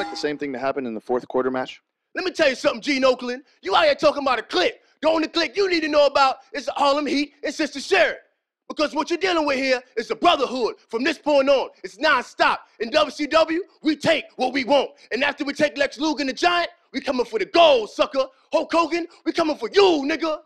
expect the same thing to happen in the fourth quarter match? Let me tell you something, Gene Oakland. You out here talking about a clique. The only clique you need to know about is the Harlem Heat and Sister Sherry. Because what you're dealing with here is the brotherhood. From this point on, it's nonstop. In WCW, we take what we want. And after we take Lex Luger and the Giant, we coming for the gold, sucker. Hulk Hogan, we coming for you, nigga.